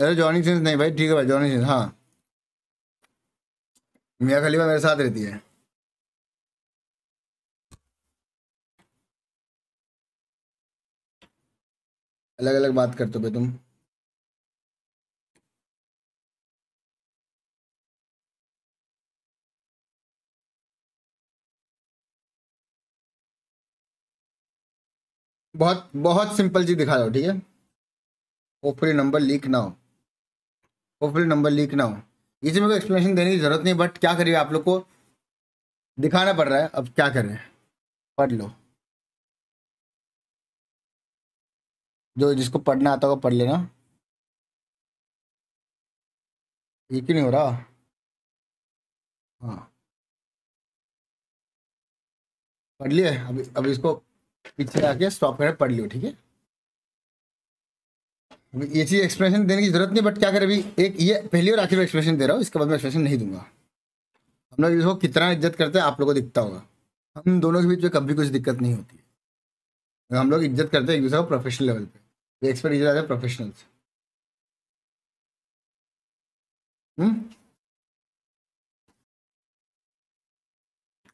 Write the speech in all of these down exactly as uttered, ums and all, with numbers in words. अरे जॉनी सिंह नहीं भाई, ठीक है भाई जॉनी सिंह। हाँ मियाँ खलीफा मेरे साथ रहती है। अलग अलग बात करते हो तुम। बहुत बहुत सिंपल चीज दिखा रहा हो, ठीक है। होपफुली नंबर लीक ना हो, होपफुली नंबर लीक ना हो। ये चीज मेरे को एक्सप्लेनेशन देने की जरूरत नहीं, बट क्या करिए आप लोग को दिखाना पड़ रहा है। अब क्या करें, पढ़ लो, जो जिसको पढ़ना आता होगा पढ़ लेना। ये क्यों नहीं हो रहा? हाँ पढ़ लिए। अभी अभी इसको पीछे आके स्टॉप करके पढ़ लियो, ठीक है। अभी ये चीज़ एक्सप्लेनेशन देने की जरूरत नहीं, बट क्या करें अभी एक ये पहली और आखिर एक्सप्लेनेशन दे रहा हूँ, इसके बाद मैं एक्सप्लेनेशन नहीं दूंगा। हम लोग इसको कितना इज्जत करते हैं आप लोगों को दिखता होगा। हम दोनों के बीच में कभी कुछ दिक्कत नहीं होती, हम लोग इज्जत करते हैं एक दूसरे को प्रोफेशनल लेवल पे। एक्सपर्ट इज्जत आते हैं प्रोफेशनल्स।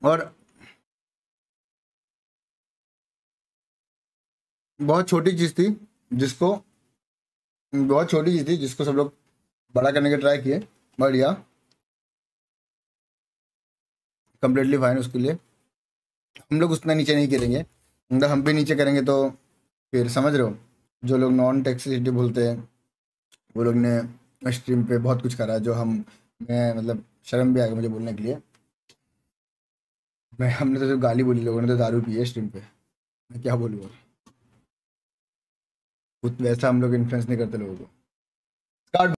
और बहुत छोटी चीज़ थी जिसको बहुत छोटी चीज़ थी जिसको सब लोग बड़ा करने के ट्राई किए, बट या कंप्लीटली फाइन। उसके लिए हम लोग उतना नीचे नहीं गिरेंगे, अगर हम भी नीचे करेंगे तो फिर समझ रहे हो। जो लोग नॉन टैक्सेटिव बोलते हैं वो लोग ने स्ट्रीम पे बहुत कुछ करा, जो हम मैं मतलब शर्म भी आ गई मुझे बोलने के लिए। मैं हमने तो जो गाली बोली, लोगों ने तो दारू पी है स्ट्रीम पे, मैं क्या बोलूँगा। कुछ वैसा हम लोग इन्फ्लुएंस नहीं करते लोगों को।